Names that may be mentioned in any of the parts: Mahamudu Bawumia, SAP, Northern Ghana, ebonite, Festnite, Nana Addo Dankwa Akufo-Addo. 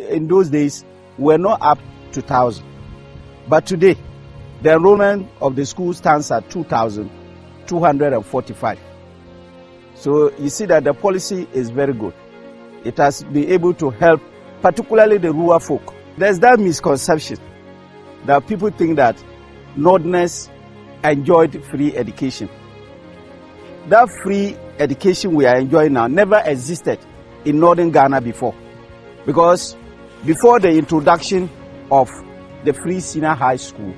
in those days were not up to 1,000. But today, the enrollment of the school stands at 2,245. So you see that the policy is very good. It has been able to help, particularly the rural folk. There's that misconception that people think that Northerners enjoyed free education. That free education we are enjoying now never existed in Northern Ghana before, because before the introduction of the free senior high school,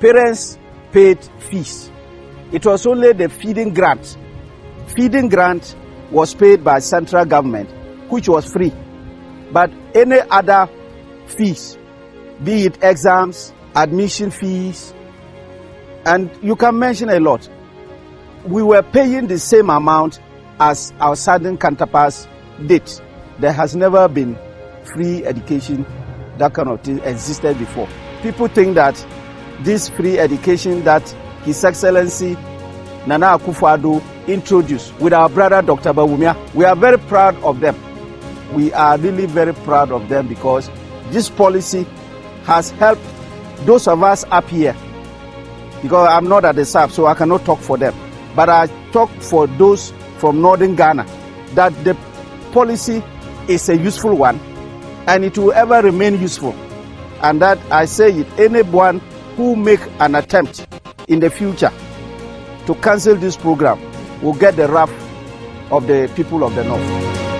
parents paid fees. It was only the feeding grant. Feeding grant was paid by central government, which was free. But any other fees, be it exams, admission fees, and you can mention a lot, we were paying the same amount as our southern counterparts did. There has never been free education, that kind of thing existed before. People think that this free education that His Excellency Nana Akufo-Addo introduced with our brother Dr. Bawumia, we are very proud of them. We are really very proud of them, because this policy has helped those of us up here. Because I'm not at the SAP, so I cannot talk for them. But I talk for those from Northern Ghana, that the policy is a useful one and it will ever remain useful. And that I say it, anyone who make an attempt in the future to cancel this program will get the wrath of the people of the North.